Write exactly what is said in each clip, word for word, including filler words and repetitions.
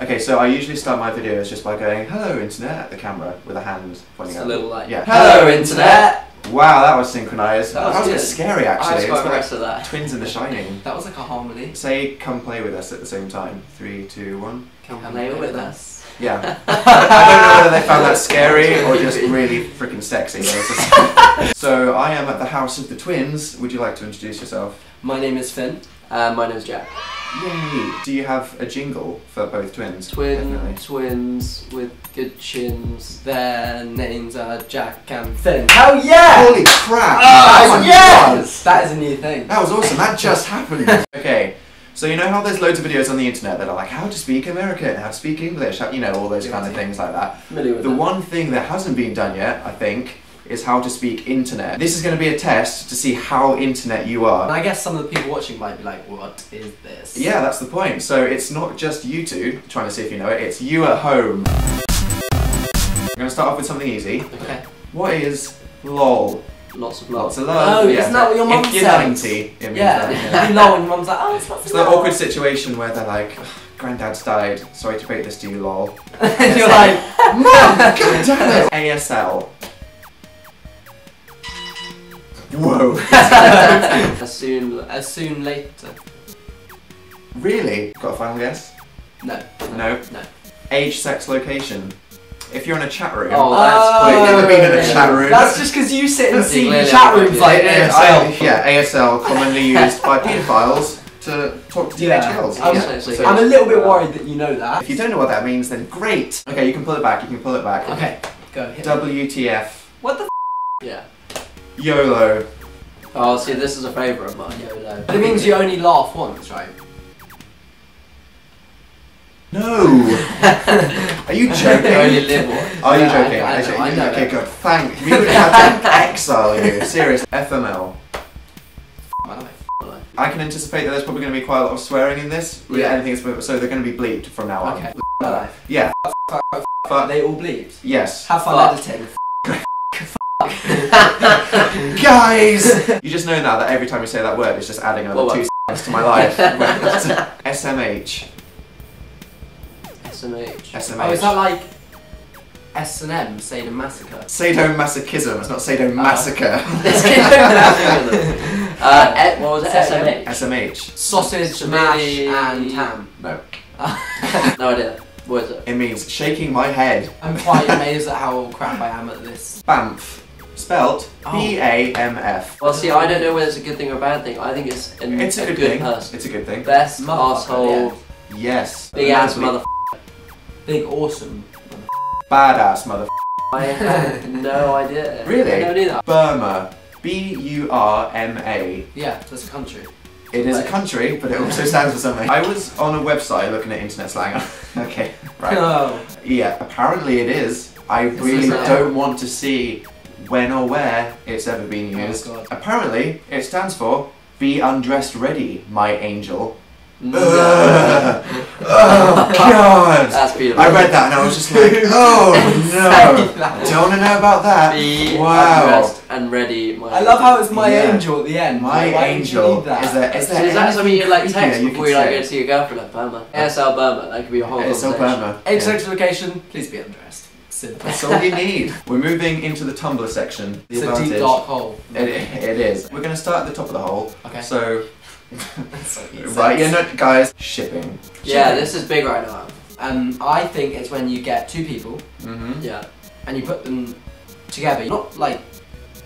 Okay, so I usually start my videos just by going, hello internet, at the camera, with a hand pointing out. It's a little like, yeah. Hello internet! Wow, that was synchronised. That, that was a bit scary actually. I just got impressed with that. Twins in The Shining. That was like a harmony. Say, come play with us at the same time. Three, two, one. Come, come play, play with, with us. us. Yeah. I don't know whether they found that scary or just really freaking sexy. So, I am at the house of the twins. Would you like to introduce yourself? My name is Finn. Uh, my name is Jack. Yay! Do you have a jingle for both twins? Twin, Definitely. Twins with good chins. Their names are Jack and Finn. Hell yeah! Holy crap! Oh, oh yes! God. That is a new thing. That was awesome. That just happened. Okay, so you know how there's loads of videos on the internet that are like how to speak American, how to speak English, how, you know, all those kind of things like that. Familiar with the them. One thing that hasn't been done yet, I think, is how to speak internet. This is going to be a test to see how internet you are. And I guess some of the people watching might be like, what is this? Yeah, that's the point. So it's not just you two trying to see if you know it, it's you at home. I'm going to start off with something easy. Okay. What is LOL? Lots of love. Lots of love. Oh, yeah. Isn't that what your mum said? If you're ninety, it means yeah. that. Yeah. LOL, and mum's like, oh, it's lots of love. It's that awkward situation where they're like, granddad's died, sorry to break this to you, LOL. And you're like, mum, god damn it. A S L. Whoa! as soon, as soon later. Really? Got a final guess? No. No. No. no. Age, sex, location. If you're in a chat room. Oh, that's quite. Oh, never been in a chat room. That's just because you sit and see chat rooms like A S L. Yeah, A S L commonly used by paedophiles to talk to teenage girls. Yeah, yeah. So I'm a little bit worried that you know that. If you don't know what that means, then great. Okay, you can pull it back. You can pull it back. Okay, go. W T F. What the? F yeah. YOLO. Oh, see, this is a favourite of mine. YOLO. But it means you only laugh once, right? No! Are you joking? You only live once. Are you joking? I, I, I know, I know. Okay, good. Thank you. We would have to exile you. Seriously. F M L. I can anticipate that there's probably going to be quite a lot of swearing in this. Yeah. Anything, so they're going to be bleeped from now on. Okay. My life. Yeah. But they all bleeped? Yes. Have fun editing. Guys! You just know now that every time you say that word, it's just adding another well, two s***s to my life. S M H. S M H. S M H. Oh, is that like S and M, sadomasochism? Sadomasochism, it's not sadomassacre. Oh. uh, what was it? S M H. S M H. Sausage, mash and ham. No. No idea. What is it? It means shaking my head. I'm quite amazed at how crap I am at this. B A M F. Spelt oh. B A M F. Well, see, I don't know whether it's a good thing or a bad thing. I think it's an, it's a, a good, good thing. person. It's a good thing. Best arsehole. Yeah. Yes. Big ass motherf***. Big awesome motherf***. Badass motherf***. I had no idea. Really? I never knew that. Burma. B U R M A. Yeah, that's a country. It is a country, but it also stands for something. I was on a website looking at internet slang. Okay, right. Oh. Yeah, apparently it is. I it's really don't want to see when or where it's ever been used. Oh, apparently, it stands for be undressed ready, my angel. No. Oh, God! That's beautiful. I read that and I was just like, oh no! Don't want to know about that. Be wow. Undressed and ready. My I love how it's my yeah. angel at the end. My Why angel. Is there, is there so is that something you like text you before you like go to your girlfriend at Burma? A S L Burma. That could be a whole conversation. A S L Burma. Exact location. Please be undressed. Simple. That's all you need. We're moving into the Tumblr section. The it's advantage. a deep dark hole. It, it is. We're going to start at the top of the hole. Okay. So, so right, yeah, no, guys. Shipping. Yeah, shipping. This is big right now. Um, I think it's when you get two people. Mm-hmm. Yeah. And you put them together. Not like,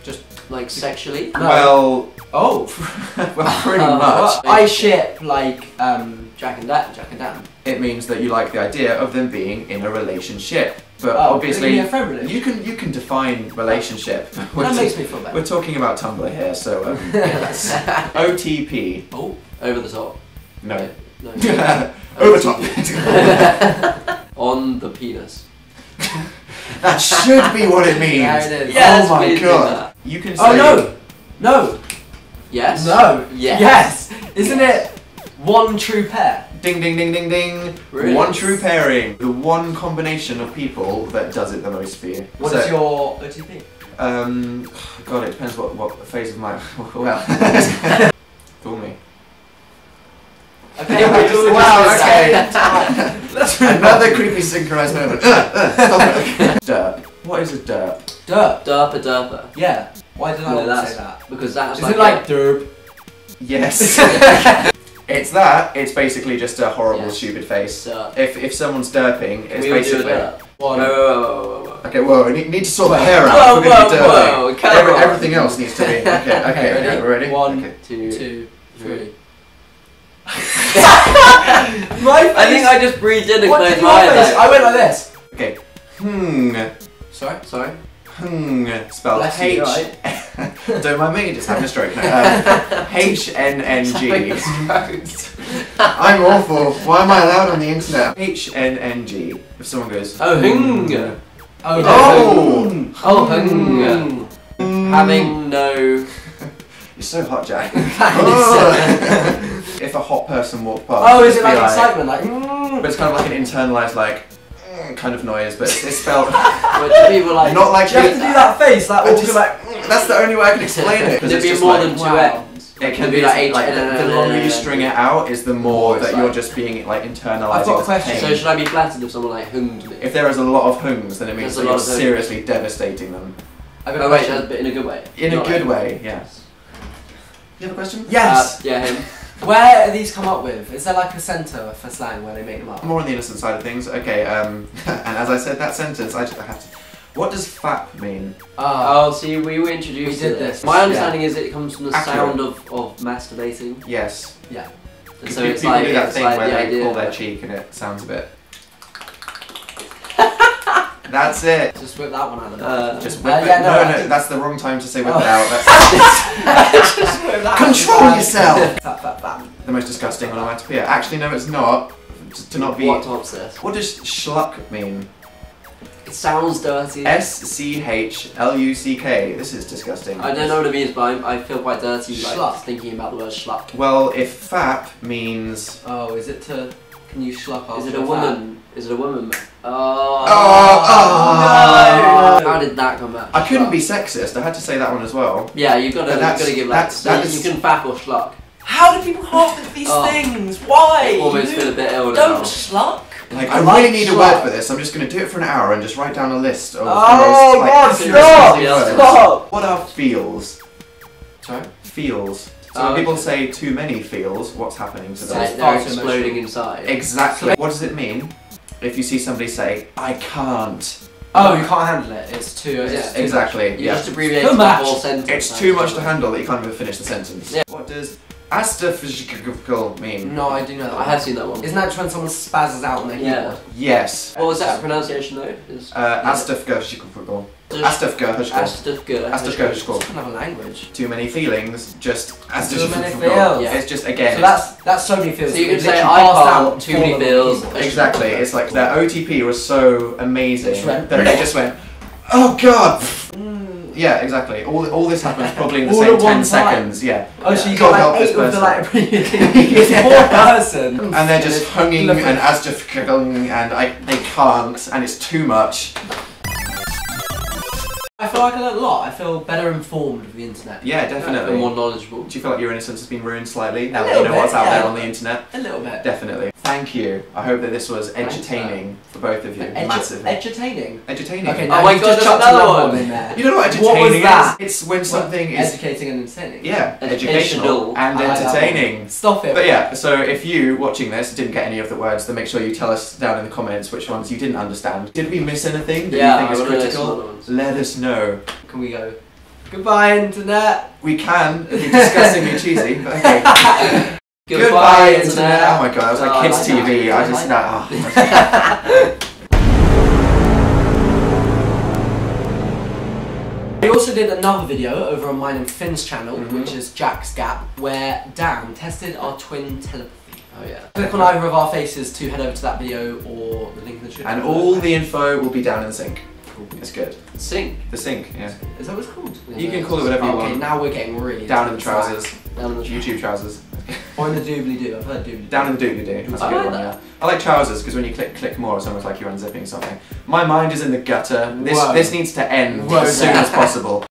just like sexually. No. Well. Oh. Well, pretty um, much. I ship like um, Jack and Dan. Jack and Dan. It means that you like the idea of them being in a relationship. But oh, obviously, you can you can define relationship. That makes me feel better. We're talking about Tumblr here, so um, yeah, that's O T P. Oh, over the top. No. no, no. Over top. On the penis. That should be what it means. Yeah, it is. Yeah, oh my god. You can. Say oh no, no. Yes. No. Yes. Yes. Isn't yes. it one true pair? Ding ding ding ding ding. Really? One true pairing. The one combination of people that does it the most for you. What so, is your O T P? Um, God, it depends what, what phase of my... Well... Call me. Okay, wow, okay. Another creepy synchronized moment. Derp. What is a derp? Derp. Derpa derpa. Yeah. Why did well, I not say that? Because that's like... Is it like derp? Yes. It's that. It's basically just a horrible, yeah. stupid face. Derp. If if someone's derping, it's we basically... Derp. Whoa, whoa, whoa, whoa, whoa. Okay, whoa, we need, need to sort the hair out. Whoa, whoa, whoa, whoa. Every, everything else needs to be... Okay, okay, okay, ready? Okay, we're ready? One, okay. two, two, three. My I think I just breathed in and closed my eyes. I went like this. Okay. Hmm. Sorry? Sorry? Hmm. Spelled H. Right? Don't mind me, just having a stroke now. H N N G. I'm awful. Why am I allowed on the internet? H N N G. If someone goes, oh, hung. Oh, oh, oh, hung. Having no. You're so hot, Jack. If a hot person walked past, oh, is it like, like excitement, like? Mm. But it's kind of like an internalized, like, mm, kind of noise, but it's, it's spelled. People like, not like. You have to do that face, that just, like. Mm, that's the only way I can explain it. Could it be more like, than two ends? It can be like. The longer you string it out, is the more that you're just being like internalized. I've got a question. So should I be flattered if someone like hunged me? If there is a lot of hungs, then it means that you're seriously devastating them. Oh wait, but in a good way. In a good way, yes. You have a question? Yes. Yeah, him. Where are these come up with? Is there like a centre for slang where they make them up? More on the innocent side of things. Okay, um, and as I said that sentence, I just I have to... What does fap mean? Oh, oh see, we were introduced we did to this. this. My understanding yeah. is it comes from the Accurate. sound of, of masturbating. Yes. Yeah. And so people it's like, do that it's thing like where the they idea. pull their cheek and it sounds a bit... That's it. Just whip that one out of the uh, Just whip uh, yeah, it. No, no, no, that's the wrong time to say whip oh. it out. That's just whip that Control out. yourself! Tap, tap, tap. The most disgusting onomatopoeia. Actually, no, it's not. Just to not be. What tops this? What does schluck mean? It sounds dirty. S C H L U C K. This is disgusting. I don't know what it means, but I'm, I feel quite dirty like, thinking about the word schluck. Well, if fap means. Oh, is it to. Can you schluck after Is it a woman? Fap? Is it a woman? Oh, oh, oh no! How did that come out? I couldn't schluck. be sexist. I had to say that one as well. Yeah, you've got to give like that's, that. You, is... you can fap or schluck. How do people harp at these oh. things? Why? I almost you feel a bit ill. Don't schluck. Like, I, I really like need schluck. a word for this. I'm just going to do it for an hour and just write down a list of. Oh the most, God! Like, stop! Stop! What are feels? Sorry, feels. So when um, people say too many feels, what's happening to them? They're exploding inside. Exactly. What does it mean? If you see somebody say, I can't. Oh, you can't handle it. It's too. It's yeah, too exactly. Much. You yeah. just abbreviate the whole sentence. It's too much to handle that you can't even finish the sentence. Yeah. What does A S D F G H J K L mean? No, I do know that. I have seen that one. Isn't that when someone spazzes out on their yeah. keyboard? Yes. What was that pronunciation though? Uh, A S D F G H J K L. A S D F G H J K L. A S D F G H J K L. It's another language. Too many feelings, just A S D F G H J K L. Yeah. It's just again. So that's that's so many feels. So you can say I can't, too many feels. Exactly. It's like their O T P was so amazing that they just went, oh God. Yeah, exactly. All all this happens probably in the all same ten seconds. Yeah. Oh, so you yeah. got like eight of the like It's one person. And they're just hunging and asdfgling and I they can't and it's too much. I feel like I learned a lot. I feel better informed with the internet. Yeah, definitely. And more knowledgeable. Do you feel like your innocence has been ruined slightly? Now that you know bit, what's out yeah. there on the internet? A little bit. Definitely. Thank you. I hope that this was entertaining for both of you. Edu Massively. Edutaining? Edutaining. Okay, now oh my god, just chucked another one. one in there. You know what edutaining what was that? is? It's when something what? is... Educating and entertaining. Yeah. Educational, Educational and entertaining. Like Stop it. But yeah, so if you, watching this, didn't get any of the words, then make sure you tell us down in the comments which ones you didn't understand. Did we miss anything that yeah, you think is critical? Let us know. No. Can we go? Goodbye, internet. We can. It'd be disgustingly cheesy, but okay. Goodbye, Goodbye internet. internet. Oh my god, I was like oh, kids like T V. That. I just like that. We also did another video over on mine and Finn's channel, mm-hmm. which is Jack's Gap, where Dan tested our twin telepathy. Oh yeah. Click on either of our faces to head over to that video or the link in the description. And all the info will be down in the sink. It's good. Sink? The sink, yeah. Is that what it's called? Yeah, you can call it whatever you okay, want. Okay, now we're getting really Down in the trousers. Down in the trousers. YouTube trousers. Or in the doobly-doo, I've heard doobly-doo. Down in the doobly-doo, that's I a good one, yeah. I like trousers, because when you click click more, it's almost like you're unzipping something. My mind is in the gutter. This, this needs to end Whoa. as soon as possible.